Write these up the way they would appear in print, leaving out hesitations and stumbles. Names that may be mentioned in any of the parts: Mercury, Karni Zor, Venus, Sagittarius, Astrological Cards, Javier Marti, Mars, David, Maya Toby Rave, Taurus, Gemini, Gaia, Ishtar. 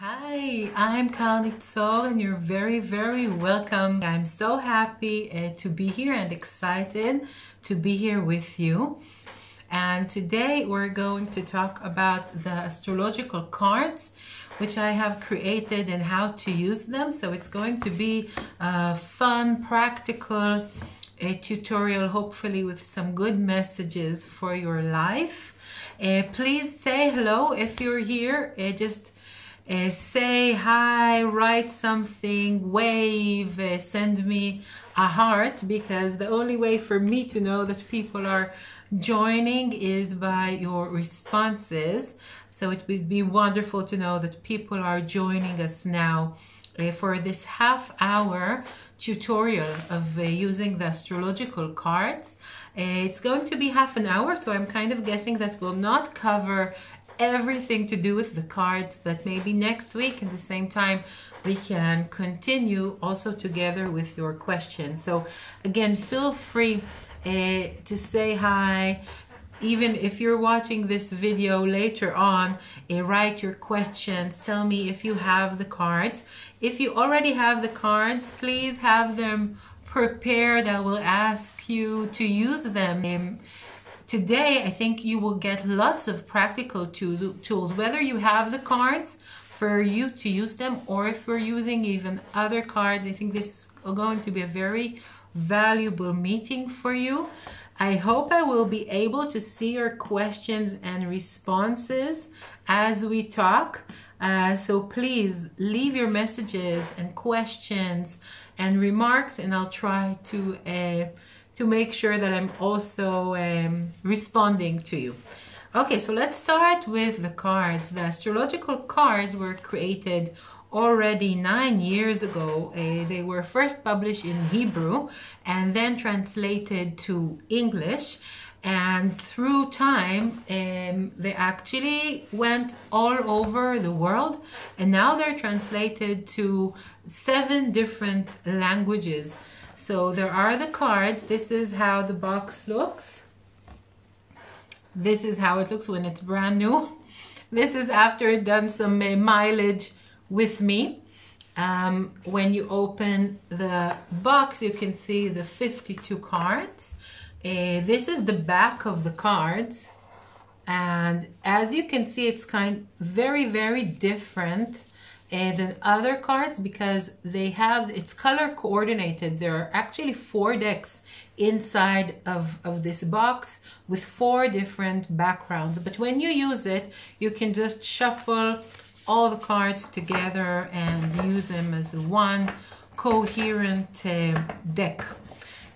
Hi, I'm Karni Zor and you're very, very welcome. I'm so happy to be here and excited to be here with you. And today we're going to talk about the astrological cards, which I have created and how to use them. So it's going to be a fun, practical tutorial, hopefully with some good messages for your life. Please say hello if you're here. Say hi, write something, wave, send me a heart, because the only way for me to know that people are joining is by your responses. So it would be wonderful to know that people are joining us now for this half-hour tutorial of using the astrological cards. It's going to be half an hour, so I'm kind of guessing that will not cover everything to do with the cards, but maybe next week at the same time we can continue also together with your questions. So again, feel free to say hi. Even if you're watching this video later on, write your questions. Tell me if you have the cards. If you already have the cards, please have them prepared. I will ask you to use them. Today, I think you will get lots of practical tools, whether you have the cards for you to use them or if we're using even other cards. I think this is going to be a very valuable meeting for you. I hope I will be able to see your questions and responses as we talk. So please leave your messages and questions and remarks, and I'll try to make sure that I'm also responding to you. Okay, so let's start with the cards. The astrological cards were created already 9 years ago. They were first published in Hebrew and then translated to English. And through time, they actually went all over the world. And now they're translated to 7 different languages. So there are the cards. This is how the box looks. This is how it looks when it's brand new. This is after it done some mileage with me. When you open the box, you can see the 52 cards. This is the back of the cards. And as you can see, it's very, very different than other cards because they have, it's color coordinated. There are actually 4 decks inside of this box with 4 different backgrounds. But when you use it, you can just shuffle all the cards together and use them as one coherent deck.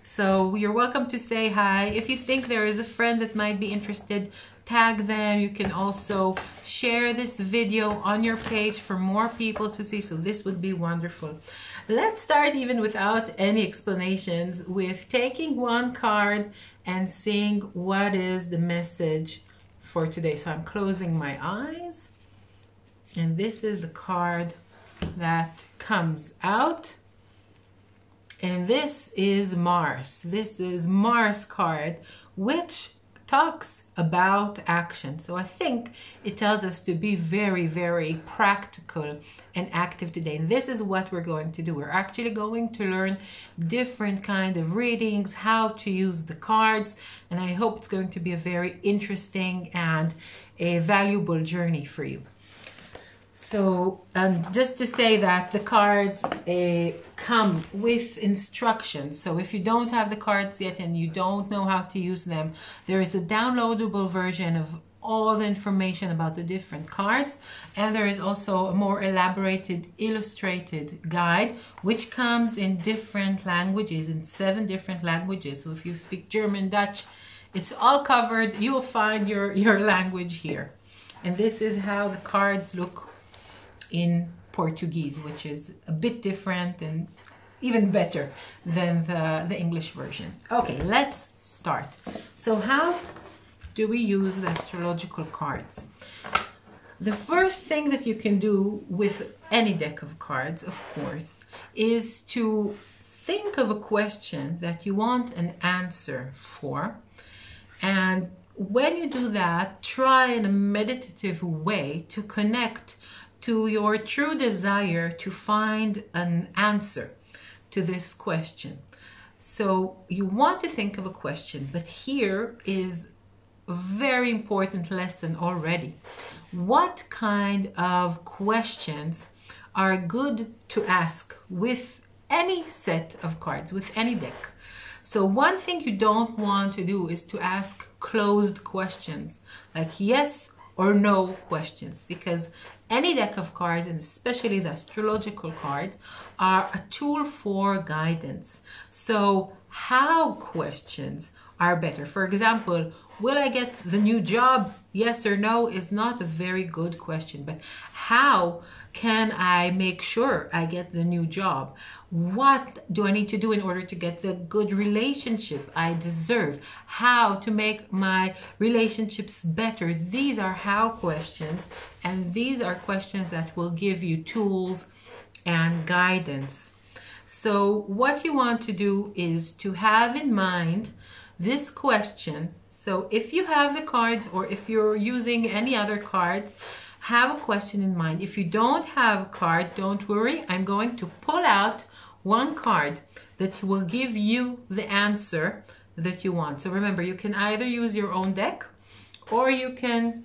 So you're welcome to say hi. If you think there is a friend that might be interested, tag them. You can also share this video on your page for more people to see. So this would be wonderful. Let's start, even without any explanations, with taking one card and seeing what is the message for today. So I'm closing my eyes, and this is the card that comes out. And this is Mars. This is Mars card, which talks about action. So I think it tells us to be very, very practical and active today. And this is what we're going to do. We're actually going to learn different kind of readings, how to use the cards, and I hope it's going to be a very interesting and a valuable journey for you. So, and just to say that the cards come with instructions. So if you don't have the cards yet and you don't know how to use them, there is a downloadable version of all the information about the different cards. And there is also a more elaborated, illustrated guide, which comes in different languages, in 7 different languages. So if you speak German, Dutch, it's all covered. You will find your language here. And this is how the cards look in Portuguese, which is a bit different and even better than the English version. Okay, let's start. So how do we use the astrological cards? The first thing that you can do with any deck of cards, of course, is to think of a question that you want an answer for. And when you do that, try in a meditative way to connect to your true desire to find an answer to this question. So you want to think of a question, but here is a very important lesson already. What kind of questions are good to ask with any set of cards, with any deck? So one thing you don't want to do is to ask closed questions, like yes or no questions, because any deck of cards, and especially the astrological cards, are a tool for guidance. So how questions are better. For example, will I get the new job? Yes or no is not a very good question, but how can I make sure I get the new job? What do I need to do in order to get the good relationship I deserve? How to make my relationships better? These are how questions, and these are questions that will give you tools and guidance. So what you want to do is to have in mind this question. So if you have the cards, or if you're using any other cards, have a question in mind. If you don't have a card, don't worry. I'm going to pull out one card that will give you the answer that you want. So remember, you can either use your own deck, or you can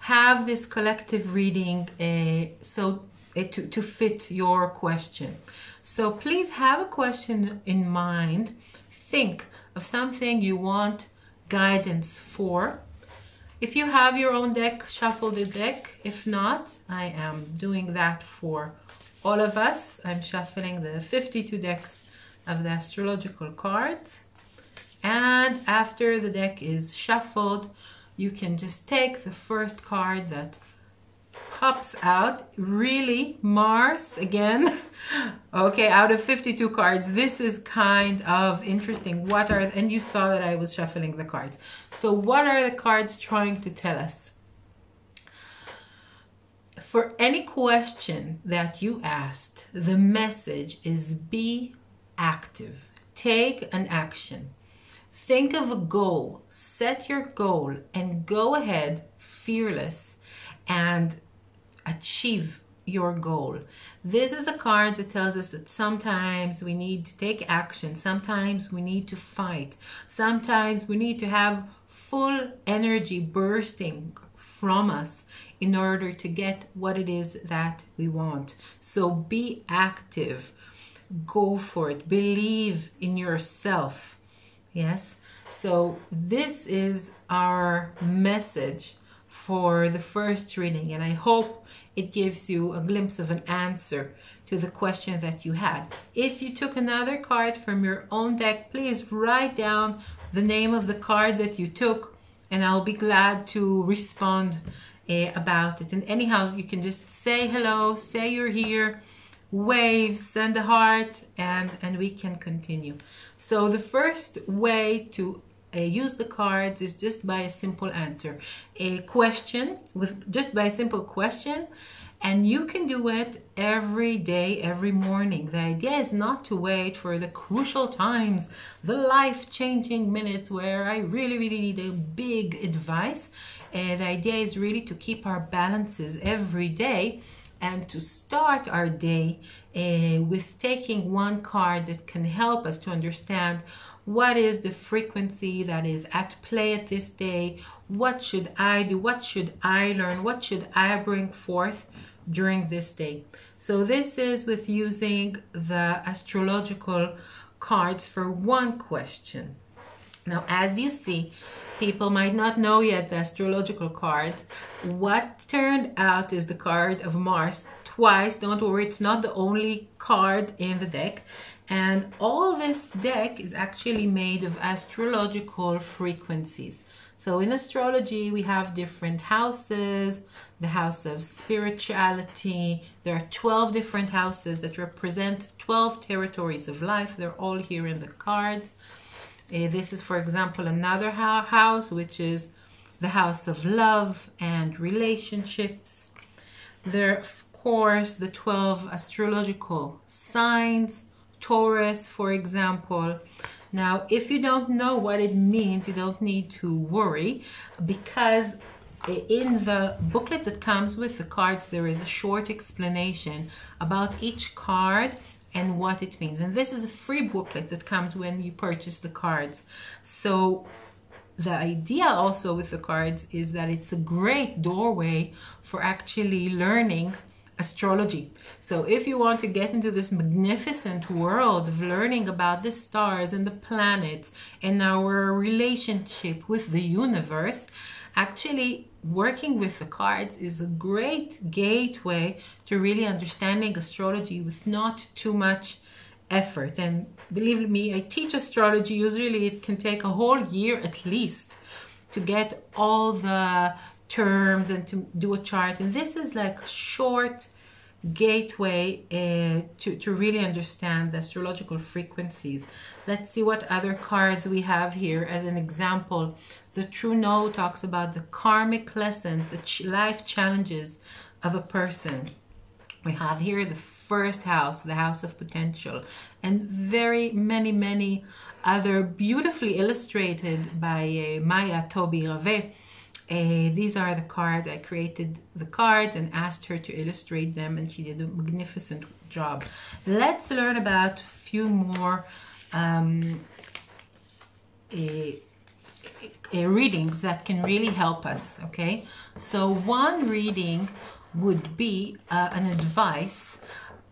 have this collective reading to fit your question. So please have a question in mind. Think of something you want guidance for. If you have your own deck, shuffle the deck. If not, I am doing that for all of us. I'm shuffling the 52 decks of the astrological cards. And after the deck is shuffled, you can just take the first card that pops out. Really, Mars again. Okay, out of 52 cards, this is kind of interesting. What are, and you saw that I was shuffling the cards. So what are the cards trying to tell us? For any question that you asked, the message is be active. Take an action. Think of a goal. Set your goal and go ahead fearless and achieve your goal. This is a card that tells us that sometimes we need to take action, sometimes we need to fight, sometimes we need to have full energy bursting from us in order to get what it is that we want. So be active, go for it, believe in yourself. Yes, so this is our message for the first reading, and I hope it gives you a glimpse of an answer to the question that you had. If you took another card from your own deck, please write down the name of the card that you took, and I'll be glad to respond about it. And anyhow, you can just say hello, say you're here, wave, send a heart, and we can continue. So the first way to use the cards is just by a simple answer, a question, with just by a simple question, and you can do it every day, every morning. The idea is not to wait for the crucial times, the life-changing minutes where I really need a big advice. The idea is really to keep our balances every day and to start our day with taking one card that can help us to understand what is the frequency that is at play at this day, what should I do, what should I learn, what should I bring forth during this day. So this is with using the astrological cards for one question. Now, as you see, people might not know yet the astrological cards. What turned out is the card of Mars twice. Don't worry, it's not the only card in the deck. And all this deck is actually made of astrological frequencies. So in astrology, we have different houses, the house of spirituality. There are 12 different houses that represent 12 territories of life. They're all here in the cards. This is, for example, another house, which is the house of love and relationships. There are, of course, the 12 astrological signs, Taurus, for example. Now, if you don't know what it means, you don't need to worry, because in the booklet that comes with the cards, there is a short explanation about each card and what it means. And this is a free booklet that comes when you purchase the cards. So the idea also with the cards is that it's a great doorway for actually learning astrology. So if you want to get into this magnificent world of learning about the stars and the planets and our relationship with the universe, actually working with the cards is a great gateway to really understanding astrology with not too much effort. And believe me, I teach astrology. Usually it can take a whole year at least to get all the terms and to do a chart, and this is like a short gateway to really understand the astrological frequencies. Let's see what other cards we have here. As an example, the True No talks about the karmic lessons, the life challenges of a person. We have here the first house, the house of potential, and very many other beautifully illustrated by Maya Toby Rave. These are the cards. I created the cards and asked her to illustrate them, and she did a magnificent job. Let's learn about a few more readings that can really help us, okay? So one reading would be an advice.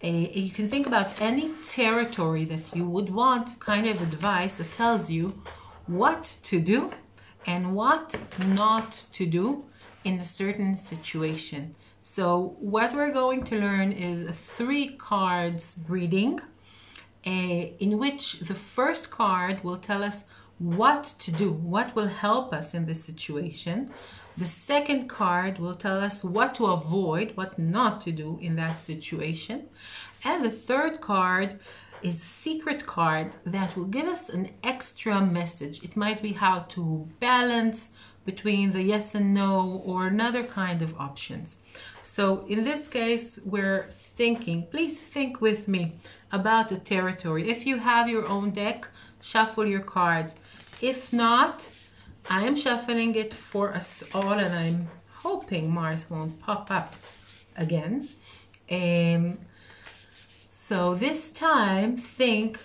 You can think about any territory that you would want, kind of advice that tells you what to do and what not to do in a certain situation. So what we're going to learn is a 3 cards reading, in which the first card will tell us what to do, what will help us in this situation. The second card will tell us what to avoid, what not to do in that situation. And the third card is a secret card that will give us an extra message. It might be how to balance between the yes and no or another kind of options. So in this case, we're thinking, please think with me about the territory. If you have your own deck, shuffle your cards. If not, I am shuffling it for us all, and I'm hoping Mars won't pop up again. So this time, think,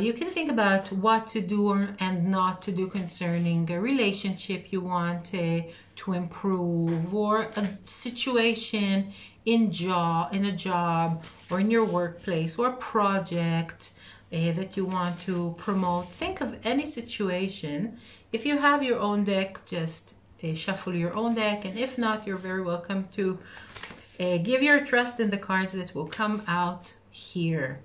you can think about what to do and not to do concerning a relationship you want to improve, or a situation in a job or in your workplace, or a project that you want to promote. Think of any situation. If you have your own deck, just shuffle your own deck, and if not, you're very welcome to give your trust in the cards that will come out here.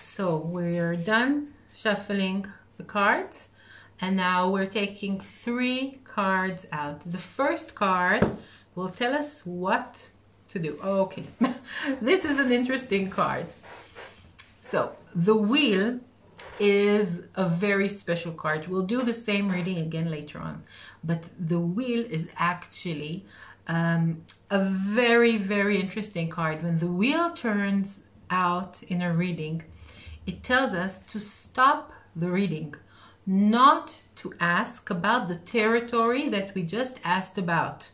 So we're done shuffling the cards, and now we're taking 3 cards out. The first card will tell us what to do. Okay, this is an interesting card. So the Wheel is a very special card. We'll do the same reading again later on, but the Wheel is actually a very interesting card. When the wheel turns out in a reading, it tells us to stop the reading, not to ask about the territory that we just asked about.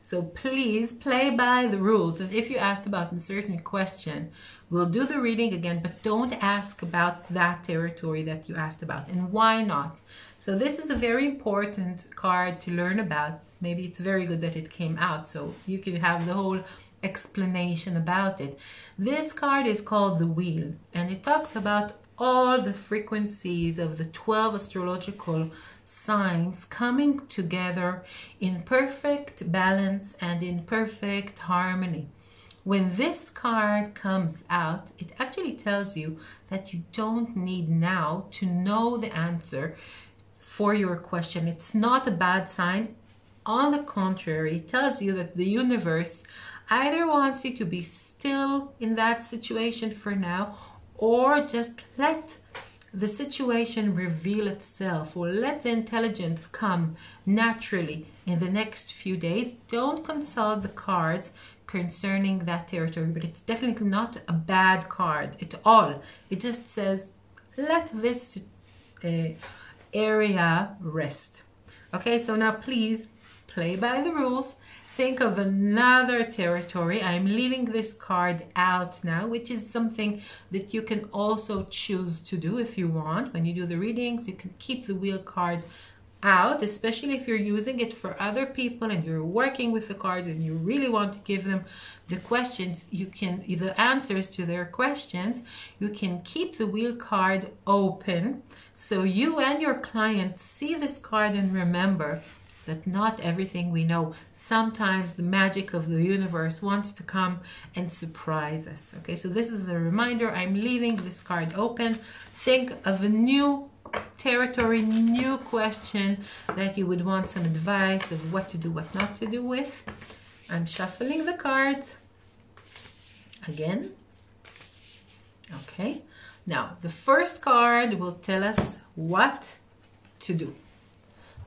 So please play by the rules. And if you asked about a certain question, we'll do the reading again, but don't ask about that territory that you asked about. And why not? So this is a very important card to learn about. Maybe it's very good that it came out, so you can have the whole explanation about it. This card is called the Wheel, and it talks about all the frequencies of the 12 astrological signs coming together in perfect balance and in perfect harmony. When this card comes out, it actually tells you that you don't need now to know the answer for your question. It's not a bad sign. On the contrary, it tells you that the universe either wants you to be still in that situation for now, or just let the situation reveal itself, or let the intelligence come naturally in the next few days. Don't consult the cards concerning that territory, but it's definitely not a bad card at all. It just says, let this area rest. Okay, so now please play by the rules. Think of another territory. I'm leaving this card out now, which is something that you can also choose to do if you want. When you do the readings, you can keep the wheel card out, especially if you're using it for other people and you're working with the cards and you really want to give them the questions, you can, the answers to their questions, you can keep the wheel card open so you and your client see this card and remember that not everything we know. Sometimes the magic of the universe wants to come and surprise us. Okay, so this is a reminder. I'm leaving this card open. Think of a new territory, new question that you would want some advice of what to do, what not to do with. I'm shuffling the cards again. Okay, now the first card will tell us what to do.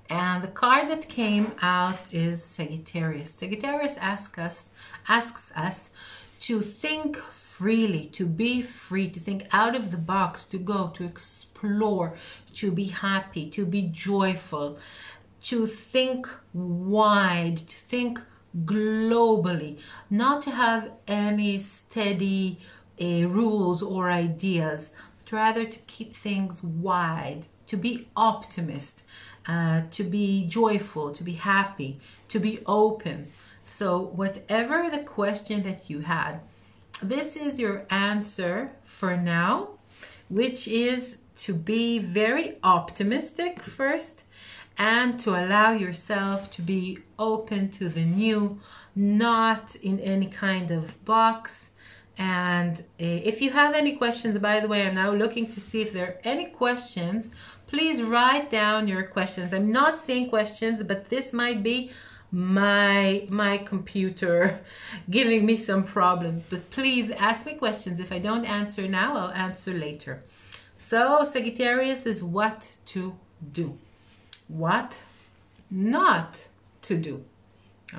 And the card that came out is Sagittarius. Sagittarius asks us to think freely, to be free, to think out of the box, to go, to explore, to be happy, to be joyful, to think wide, to think globally, not to have any steady rules or ideas, but rather to keep things wide, to be optimist. To be joyful, to be happy, to be open. So whatever the question that you had, this is your answer for now, which is to be very optimistic first and to allow yourself to be open to the new, not in any kind of box. And if you have any questions, by the way, I'm now looking to see if there are any questions. Please write down your questions. I'm not seeing questions, but this might be my computer giving me some problems. But please ask me questions. If I don't answer now, I'll answer later. So Sagittarius is what to do, what not to do.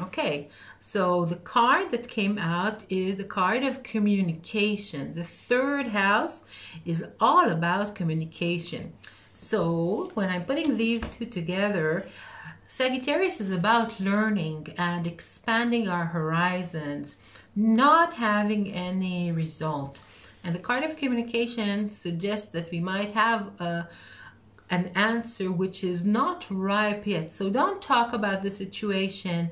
Okay, so the card that came out is the card of communication. The third house is all about communication. So when I'm putting these two together, Sagittarius is about learning and expanding our horizons, not having any result. And the card of communication suggests that we might have an answer which is not ripe yet. So don't talk about the situation.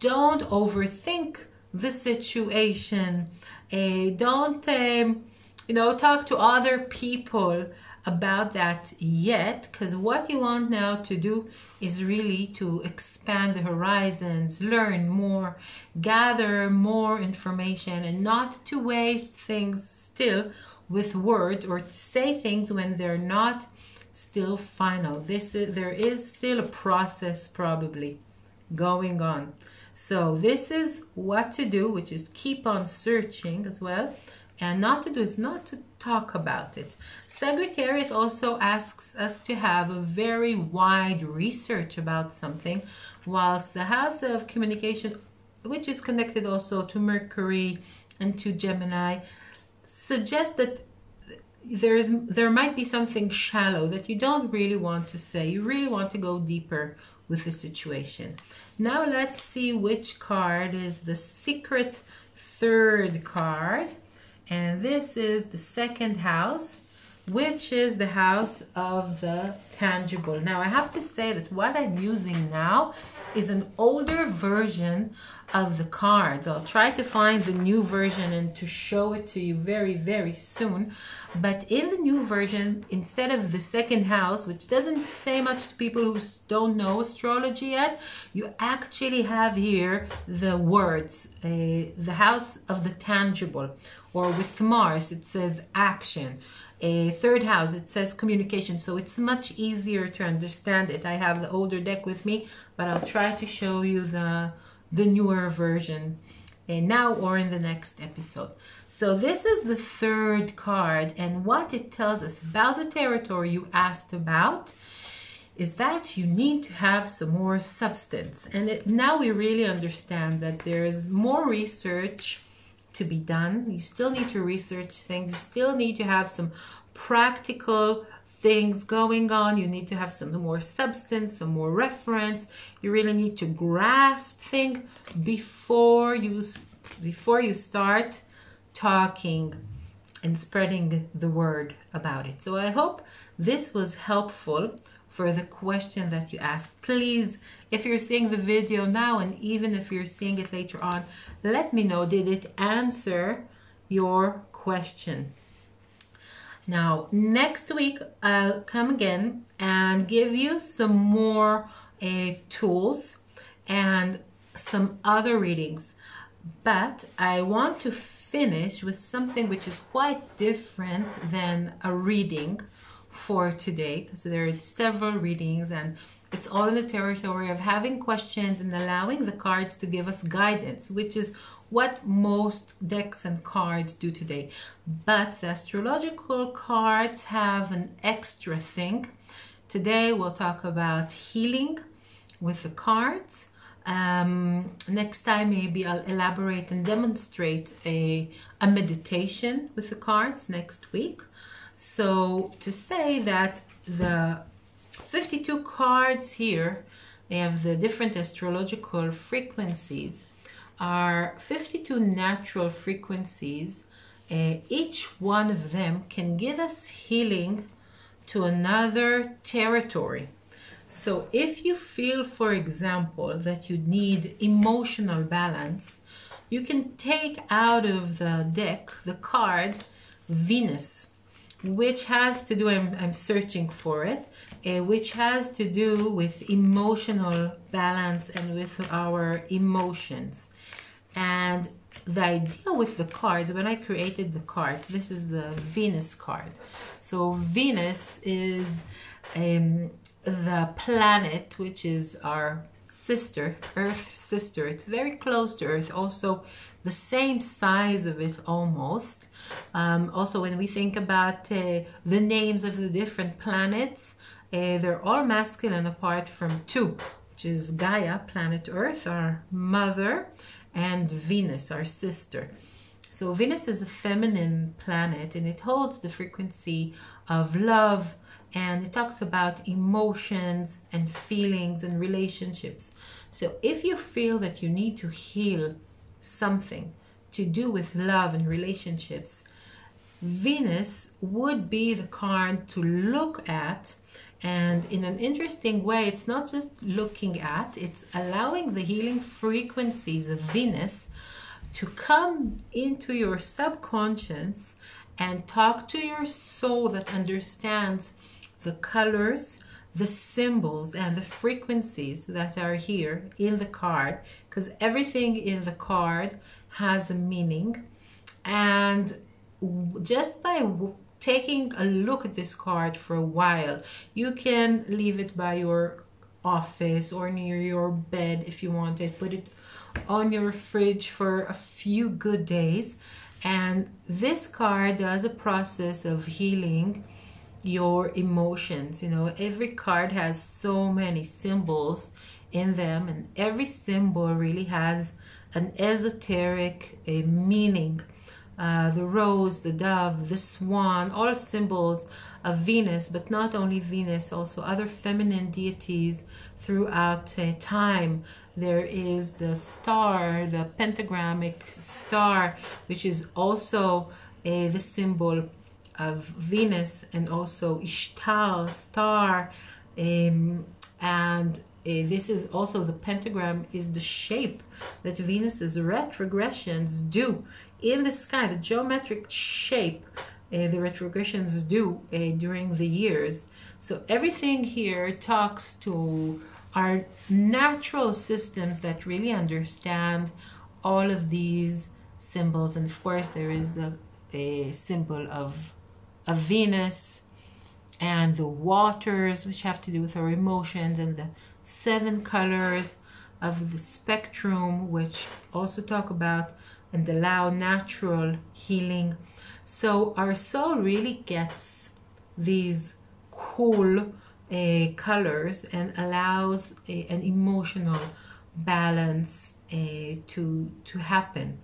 Don't overthink the situation. Don't, you know, talk to other people about that yet, because what you want now to do is really to expand the horizons, learn more, gather more information, and not to waste things still with words or to say things when they're not still final. There is still a process probably going on. So this is what to do, which is keep on searching as well. And not to do is not to talk about it. Sagittarius also asks us to have a very wide research about something, whilst the house of communication, which is connected also to Mercury and to Gemini, suggests that there might be something shallow that you don't really want to say. You really want to go deeper with the situation. Now let's see which card is the secret third card. And this is the second house, which is the house of the tangible. Now, I have to say that what I'm using now is an older version of the cards. I'll try to find the new version and to show it to you very, very soon. But in the new version, instead of the second house, which doesn't say much to people who don't know astrology yet, you actually have here the words, the house of the tangible. Or with Mars, it says action. A third house, it says communication. So it's much easier to understand it. I have the older deck with me, but I'll try to show you the newer version now or in the next episode. So this is the third card. And what it tells us about the territory you asked about is that you need to have some more substance. And now we really understand that there is more research to be done. You still need to research things. You still need to have some practical things going on. You need to have some more substance, some more reference. You really need to grasp things before you start talking and spreading the word about it. So I hope this was helpful for the question that you asked. Please, if you're seeing the video now, and even if you're seeing it later on, let me know, did it answer your question? Now, next week, I'll come again and give you some more tools and some other readings. But I want to finish with something which is quite different than a reading for today, because there are several readings, and it's all in the territory of having questions and allowing the cards to give us guidance, which is what most decks and cards do today. But the astrological cards have an extra thing. Today we'll talk about healing with the cards. Next time maybe I'll elaborate and demonstrate a meditation with the cards next week. So to say that the 52 cards here, they have the different astrological frequencies, are 52 natural frequencies. Each one of them can give us healing to another territory. So if you feel, for example, that you need emotional balance, you can take out of the deck the card Venus, which has to do, I'm searching for it, which has to do with emotional balance and with our emotions. And the idea with the cards, when I created the cards, this is the Venus card. So Venus is the planet, which is our sister, Earth's sister. It's very close to Earth, also the same size of it almost. Also, when we think about the names of the different planets, they're all masculine apart from two, which is Gaia, planet Earth, our mother, and Venus, our sister. So Venus is a feminine planet, and it holds the frequency of love, and it talks about emotions and feelings and relationships. So if you feel that you need to heal something to do with love and relationships, Venus would be the card to look at. And in an interesting way, it's not just looking at, it's allowing the healing frequencies of Venus to come into your subconscious and talk to your soul that understands the colors, the symbols, and the frequencies that are here in the card, because everything in the card has a meaning. And just by taking a look at this card for a while, you can leave it by your office or near your bed if you want it, put it on your fridge for a few good days. And this card does a process of healing your emotions. You know, every card has so many symbols in them, and every symbol really has an esoteric meaning. The rose, the dove, the swan, all symbols of Venus, but not only Venus, also other feminine deities throughout time. There is the star, the pentagrammic star, which is also the symbol of Venus, and also Ishtar, star, and this is also, the pentagram is the shape that Venus's retrogressions do in the sky, the geometric shape the retrogressions do during the years. So everything here talks to our natural systems that really understand all of these symbols. And of course there is the symbol of Venus and the waters, which have to do with our emotions, and the 7 colors of the spectrum, which also talk about and allow natural healing. So our soul really gets these cool colors and allows an emotional balance to happen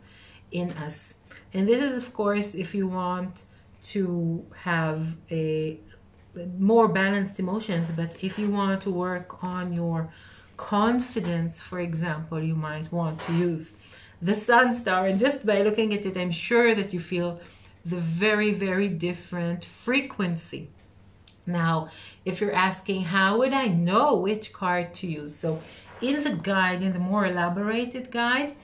in us. And this is, of course, if you want to have a more balanced emotions. But if you want to work on your confidence, for example, you might want to use the Sun star, and just by looking at it, I'm sure that you feel the very, very different frequency. Now, if you're asking, how would I know which card to use? So in the guide, in the more elaborated guide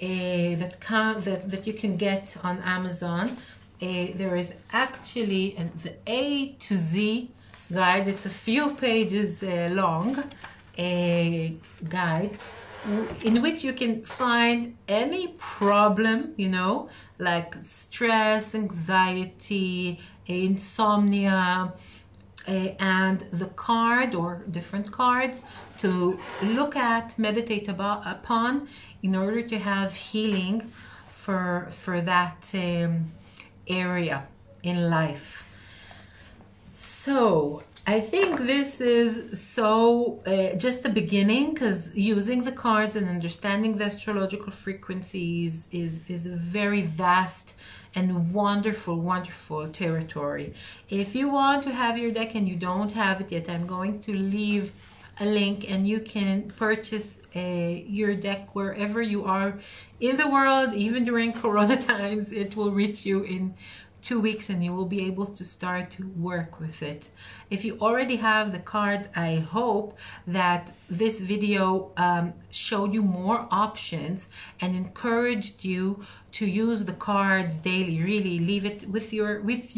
that you can get on Amazon, there is actually the A to Z guide. It's a few pages long, a guide in which you can find any problem, you know, like stress, anxiety, insomnia, and the card or different cards to look at, meditate upon, in order to have healing for that area in life. So I think this is so just the beginning, because using the cards and understanding the astrological frequencies is a very vast and wonderful, wonderful territory. If you want to have your deck and you don't have it yet, I'm going to leave a link and you can purchase your deck wherever you are in the world. Even during Corona times, it will reach you in 2 weeks and you will be able to start to work with it. If you already have the cards, I hope that this video showed you more options and encouraged you to use the cards daily. Really leave it with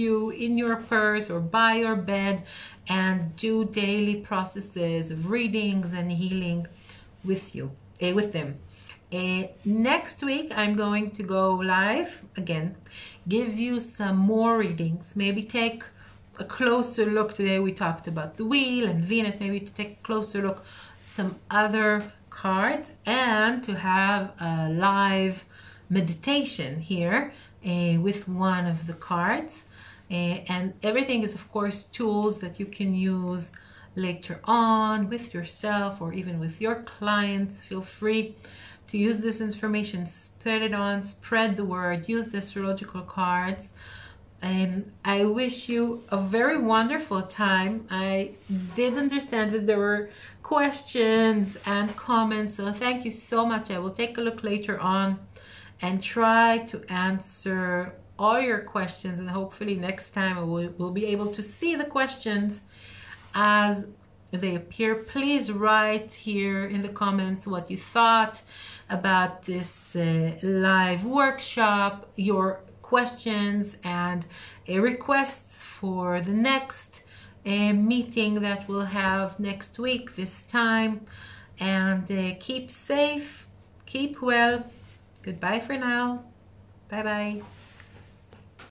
you in your purse or by your bed, and do daily processes of readings and healing with you, with them. Next week, I'm going to go live again, give you some more readings, maybe take a closer look. Today we talked about the wheel and Venus, maybe to take a closer look at some other cards, and to have a live meditation here with one of the cards. And everything is, of course, tools that you can use later on with yourself or even with your clients. Feel free to use this information, spread it on, spread the word, use the astrological cards. And I wish you a very wonderful time. I did understand that there were questions and comments, so thank you so much. I will take a look later on and try to answer all your questions, and hopefully next time I will be able to see the questions as they appear. Please write here in the comments what you thought about this live workshop, your questions and requests for the next meeting that we'll have next week this time. And keep safe, keep well. Goodbye for now. Bye bye.